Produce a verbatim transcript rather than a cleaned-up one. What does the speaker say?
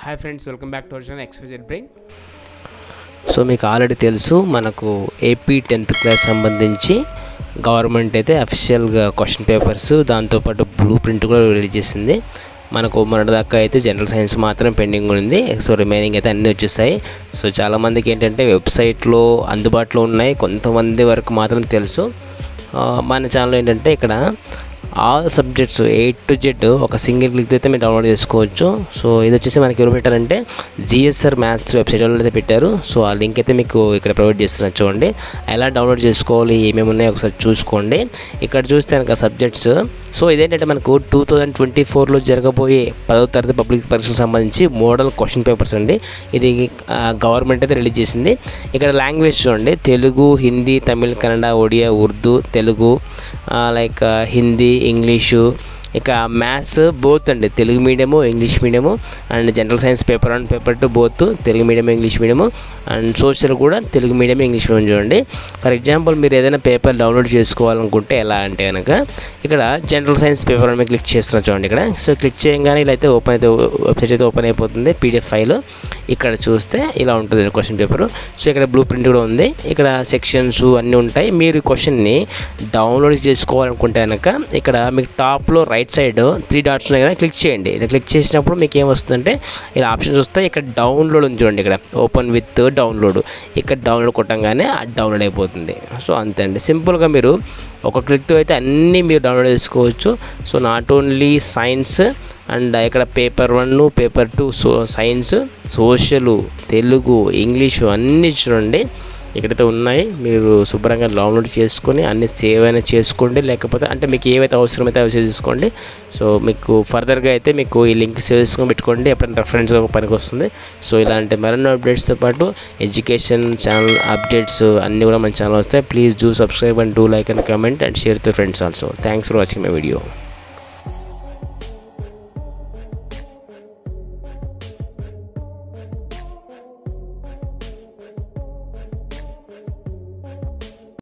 Hi friends, welcome back to our channel X Y Z brain. So మీకు already తెలుసు, మనకు AP tenth class సంబంధించి government అయితే అఫీషియల్గా క్వశ్చన్ పేపర్స్, దాంతోపాటు బ్లూ ప్రింట్ కూడా రిలీజ్ చేసింది. మనకు మొన్నటి దాకా అయితే జనరల్ సైన్స్ మాత్రం పెండింగ్ ఉంది. సో రిమైనింగ్ అయితే అన్నీ వచ్చేసాయి. సో చాలామందికి ఏంటంటే వెబ్సైట్లో అందుబాటులో ఉన్నాయి, కొంతమంది వరకు మాత్రం తెలుసు. మన ఛానల్ ఏంటంటే ఇక్కడ all subjects A to Z ఒక సింగిల్ క్లిక్ అయితే మీరు డౌన్లోడ్ చేసుకోవచ్చు. సో ఇది వచ్చేసి మనకి ఎవరు పెట్టారంటే జిఎస్ఆర్ మ్యాథ్స్ వెబ్సైట్ వాళ్ళు అయితే పెట్టారు. సో ఆ లింక్ అయితే మీకు ఇక్కడ ప్రొవైడ్ చేస్తున్నారు. చూడండి ఎలా డౌన్లోడ్ చేసుకోవాలి, ఏమేమి ఉన్నాయో ఒకసారి చూసుకోండి. ఇక్కడ చూస్తే కనుక సబ్జెక్ట్స్, సో ఇదేంటంటే మనకు టూ థౌజండ్ ట్వంటీ ఫోర్లో జరగబోయే పదవ తరగతి పబ్లిక్ పరీక్షకు సంబంధించి మోడల్ క్వశ్చన్ పేపర్స్ అండి. ఇది గవర్నమెంట్ అయితే రిలీజ్ చేసింది. ఇక్కడ లాంగ్వేజ్ చూడండి, తెలుగు, హిందీ, తమిళ్, కన్నడ, ఒడియా, ఉర్దూ, తెలుగు, లైక్ హిందీ, ఇంగ్లీషు, ఇక మ్యాథ్స్ బోత్ అండి, Telugu medium, English medium, and general science paper one paper two both Telugu medium, English medium, and social కూడా తెలుగు మీడియం, ఇంగ్లీష్ మీడియం. చూడండి ఫర్ ఎగ్జాంపుల్ మీరు ఏదైనా పేపర్ డౌన్లోడ్ చేసుకోవాలనుకుంటే ఎలా అంటే కనుక ఇక్కడ general science paper one click చేస్తున్నా చూడండి ఇక్కడ. సో క్లిక్ చేయగానే ఇలా అయితే ఓపెన్ అయితే వెబ్సైట్ అయితే ఓపెన్ అయిపోతుంది. పీడిఎఫ్ ఫైల్ ఇక్కడ చూస్తే ఇలా ఉంటుంది క్వశ్చన్ పేపర్. సో ఇక్కడ బ్లూ ప్రింట్ కూడా ఉంది, ఇక్కడ సెక్షన్స్ అన్నీ ఉంటాయి. మీరు క్వశ్చన్ని డౌన్లోడ్ చేసుకోవాలనుకుంటే కనుక ఇక్కడ మీకు టాప్లో రైట్ సైడ్ త్రీ డాట్స్ ఉన్నాయి కదా, క్లిక్ చేయండి. ఇలా క్లిక్ చేసినప్పుడు మీకు ఏం వస్తుందంటే ఇలా ఆప్షన్స్ వస్తాయి. ఇక్కడ డౌన్లోడ్ ఉంది చూడండి, ఇక్కడ ఓపెన్ విత్ డౌన్లోడ్, ఇక్కడ డౌన్లోడ్ కొట్టంగానే అది డౌన్లోడ్ అయిపోతుంది. సో అంతే అండి, సింపుల్గా మీరు ఒక క్లిక్తో అయితే అన్నీ మీరు డౌన్లోడ్ చేసుకోవచ్చు. So not only science, and ఇక్కడ paper one, paper two, so science, social, Telugu, English అన్నీ చూడండి ఇక్కడైతే ఉన్నాయి. మీరు శుభ్రంగా డౌన్లోడ్ చేసుకొని అన్ని సేవ్ అయినా చేసుకోండి, లేకపోతే అంటే మీకు ఏవైతే అవసరమైతే అవి సేవ్ చేసుకోండి. సో మీకు ఫర్దర్గా అయితే మీకు ఈ లింక్ సేవ్ చేసుకొని పెట్టుకోండి, ఎప్పుడైనా రెఫరెన్స్గా పనికి వస్తుంది. సో ఇలాంటి మరెన్నో అప్డేట్స్తో పాటు ఎడ్యుకేషన్ ఛానల్ అప్డేట్స్ అన్నీ కూడా మన ఛానల్ వస్తాయి. Please do subscribe and do like and comment and share to friends also. Thanks for watching my video.